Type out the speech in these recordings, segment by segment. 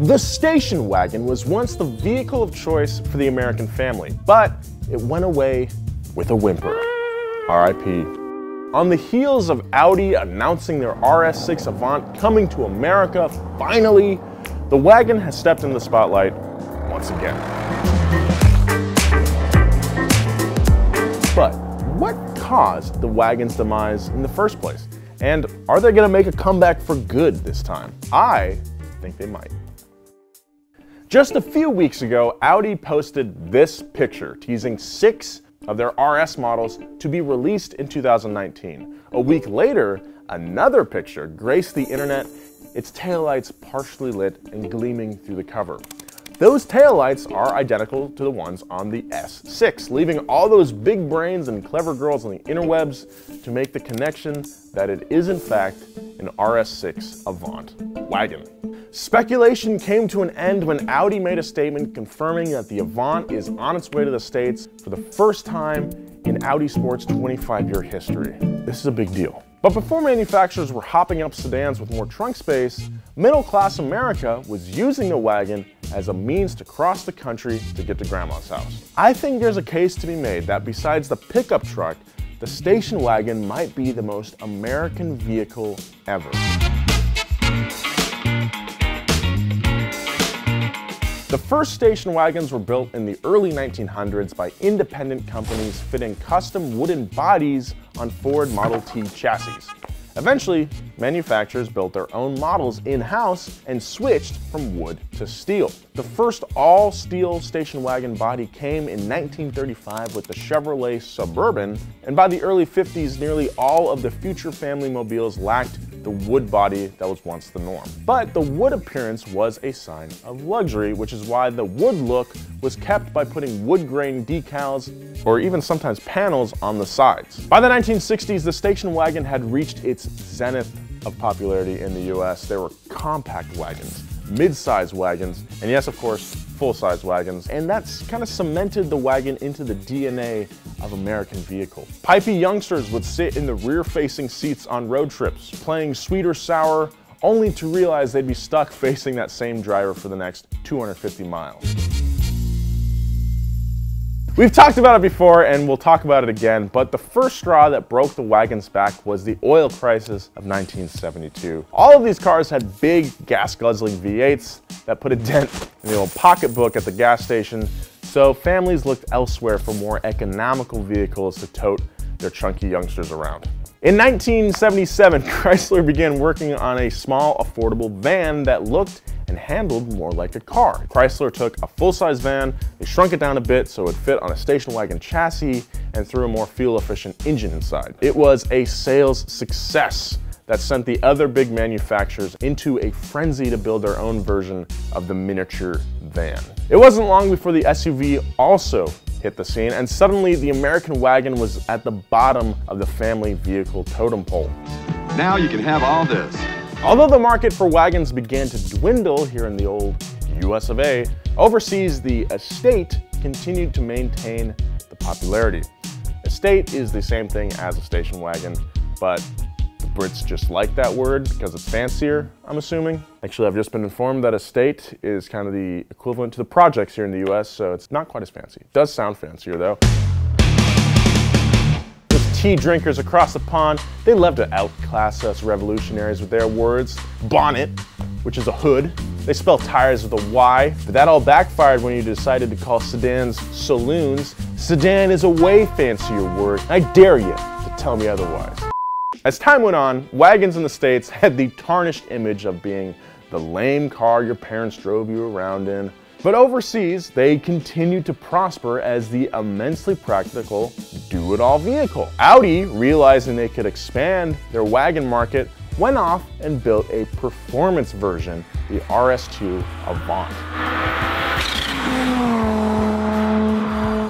The station wagon was once the vehicle of choice for the American family, but it went away with a whimper. R.I.P. On the heels of Audi announcing their RS6 Avant coming to America, finally, the wagon has stepped in the spotlight once again. But what caused the wagon's demise in the first place? And are they gonna make a comeback for good this time? I think they might. Just a few weeks ago, Audi posted this picture teasing 6 of their RS models to be released in 2019. A week later, another picture graced the internet, its taillights partially lit and gleaming through the cover. Those taillights are identical to the ones on the S6, leaving all those big brains and clever girls on the interwebs to make the connection that it is in fact an RS6 Avant wagon. Speculation came to an end when Audi made a statement confirming that the Avant is on its way to the States for the first time in Audi Sport's 25-year history. This is a big deal. But before manufacturers were hopping up sedans with more trunk space, middle-class America was using the wagon as a means to cross the country to get to grandma's house. I think there's a case to be made that besides the pickup truck, the station wagon might be the most American vehicle ever. The first station wagons were built in the early 1900s by independent companies fitting custom wooden bodies on Ford Model T chassis. Eventually, manufacturers built their own models in-house and switched from wood to steel. The first all-steel station wagon body came in 1935 with the Chevrolet Suburban, and by the early 50s, nearly all of the future family mobiles lacked the wood body that was once the norm. But the wood appearance was a sign of luxury, which is why the wood look was kept by putting wood grain decals or even sometimes panels on the sides. By the 1960s, the station wagon had reached its zenith of popularity in the US. There were compact wagons, mid-size wagons, and yes, of course, full-size wagons. And that's kind of cemented the wagon into the DNA of American vehicle. Pipey youngsters would sit in the rear-facing seats on road trips, playing sweet or sour, only to realize they'd be stuck facing that same driver for the next 250 miles. We've talked about it before and we'll talk about it again, but the first straw that broke the wagon's back was the oil crisis of 1972. All of these cars had big gas-guzzling V8s that put a dent in the old pocketbook at the gas station, so families looked elsewhere for more economical vehicles to tote their chunky youngsters around. In 1977, Chrysler began working on a small, affordable van that looked and handled more like a car. Chrysler took a full-size van, they shrunk it down a bit so it fit on a station wagon chassis, and threw a more fuel-efficient engine inside. It was a sales success that sent the other big manufacturers into a frenzy to build their own version of the miniature van. It wasn't long before the SUV also hit the scene, and suddenly the American wagon was at the bottom of the family vehicle totem pole. Now you can have all this. Although the market for wagons began to dwindle here in the old US of A, overseas the estate continued to maintain the popularity. Estate is the same thing as a station wagon, but the Brits just like that word because it's fancier, I'm assuming. Actually, I've just been informed that estate is kind of the equivalent to the projects here in the US, so it's not quite as fancy. It does sound fancier though. Tea drinkers across the pond, they love to outclass us revolutionaries with their words. Bonnet, which is a hood. They spell tires with a Y, but that all backfired when you decided to call sedans saloons. Sedan is a way fancier word. I dare you to tell me otherwise. As time went on, wagons in the States had the tarnished image of being the lame car your parents drove you around in. But overseas, they continued to prosper as the immensely practical do-it-all vehicle. Audi, realizing they could expand their wagon market, went off and built a performance version, the RS2 Avant.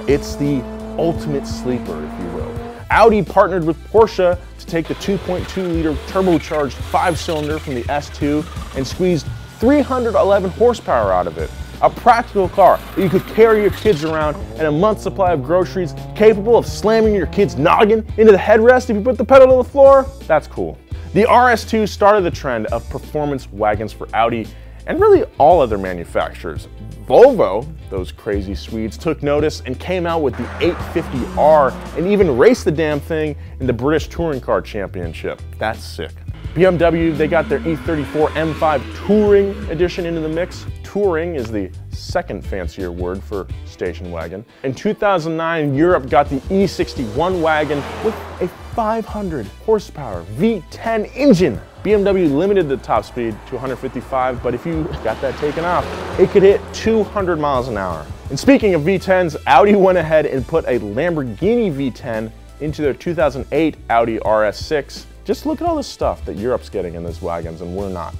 It's the ultimate sleeper, if you will. Audi partnered with Porsche to take the 2.2-liter turbocharged 5-cylinder from the S2 and squeezed 311 horsepower out of it. A practical car that you could carry your kids around, and a month's supply of groceries, capable of slamming your kid's noggin into the headrest if you put the pedal to the floor. That's cool. The RS2 started the trend of performance wagons for Audi, and really all other manufacturers. Volvo, those crazy Swedes, took notice and came out with the 850R and even raced the damn thing in the British Touring Car Championship. That's sick. BMW, they got their E34 M5 Touring edition into the mix. Touring is the second fancier word for station wagon. In 2009, Europe got the E61 wagon with a 500 horsepower V10 engine. BMW limited the top speed to 155, but if you got that taken off, it could hit 200 miles an hour. And speaking of V10s, Audi went ahead and put a Lamborghini V10 into their 2008 Audi RS6. Just look at all this stuff that Europe's getting in those wagons and we're not.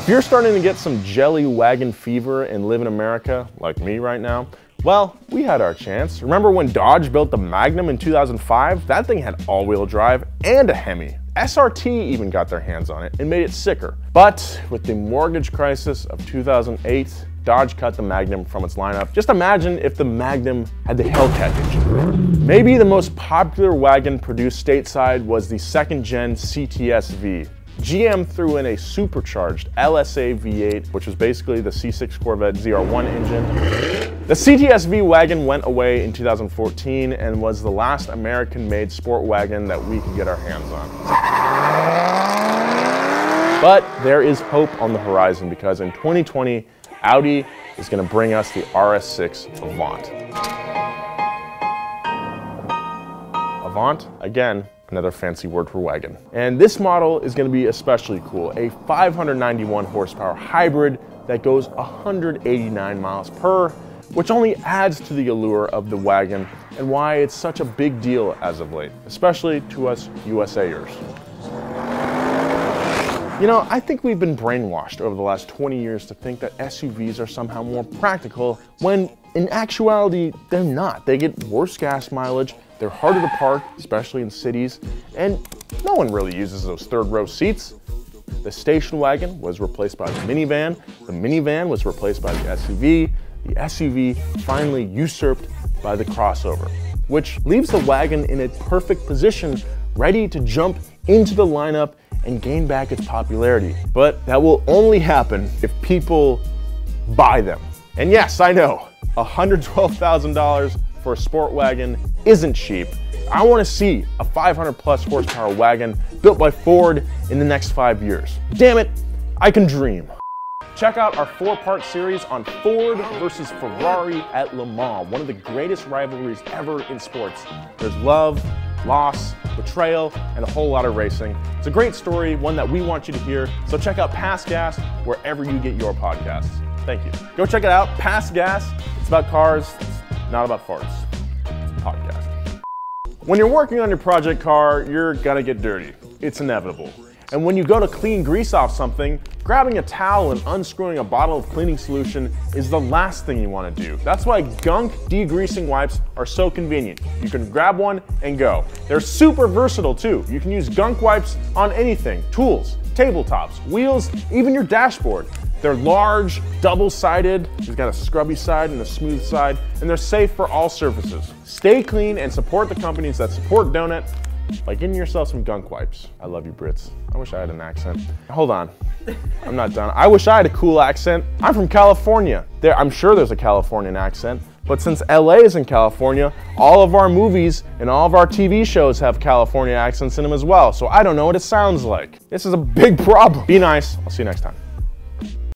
If you're starting to get some jelly wagon fever and live in America, like me right now, well, we had our chance. Remember when Dodge built the Magnum in 2005? That thing had all-wheel drive and a Hemi. SRT even got their hands on it and made it sicker. But with the mortgage crisis of 2008, Dodge cut the Magnum from its lineup. Just imagine if the Magnum had the Hellcat engine. Maybe the most popular wagon produced stateside was the second-gen CTS-V. GM threw in a supercharged LSA V8, which was basically the C6 Corvette ZR1 engine. The CTS-V wagon went away in 2014 and was the last American-made sport wagon that we could get our hands on. But there is hope on the horizon because in 2020, Audi is going to bring us the RS6 Avant. Avant, again, another fancy word for wagon. And this model is going to be especially cool, a 591 horsepower hybrid that goes 189 miles per, which only adds to the allure of the wagon and why it's such a big deal as of late, especially to us USAers. You know, I think we've been brainwashed over the last 20 years to think that SUVs are somehow more practical when in actuality, they're not. They get worse gas mileage, they're harder to park, especially in cities, and no one really uses those third row seats. The station wagon was replaced by the minivan was replaced by the SUV finally usurped by the crossover, which leaves the wagon in a perfect position, ready to jump into the lineup and gain back its popularity. But that will only happen if people buy them. And yes, I know, $112,000 for a sport wagon isn't cheap. I want to see a 500 plus horsepower wagon built by Ford in the next 5 years. Damn it, I can dream. Check out our four-part series on Ford versus Ferrari at Le Mans, one of the greatest rivalries ever in sports. There's love, loss, betrayal, and a whole lot of racing. It's a great story, one that we want you to hear. So check out Past Gas wherever you get your podcasts. Thank you. Go check it out, Past Gas. It's about cars, it's not about farts. It's a podcast. When you're working on your project car, you're gonna get dirty. It's inevitable. And when you go to clean grease off something, grabbing a towel and unscrewing a bottle of cleaning solution is the last thing you want to do. That's why Gunk degreasing wipes are so convenient. You can grab one and go. They're super versatile too. You can use Gunk wipes on anything, tools, tabletops, wheels, even your dashboard. They're large, double-sided, it's got a scrubby side and a smooth side, and they're safe for all surfaces. Stay clean and support the companies that support Donut by getting yourself some Gunk wipes. I love you, Brits. I wish I had an accent. Hold on, I'm not done. I wish I had a cool accent. I'm from California. I'm sure there's a Californian accent, but since LA is in California, all of our movies and all of our TV shows have California accents in them as well, so I don't know what it sounds like. This is a big problem. Be nice, I'll see you next time.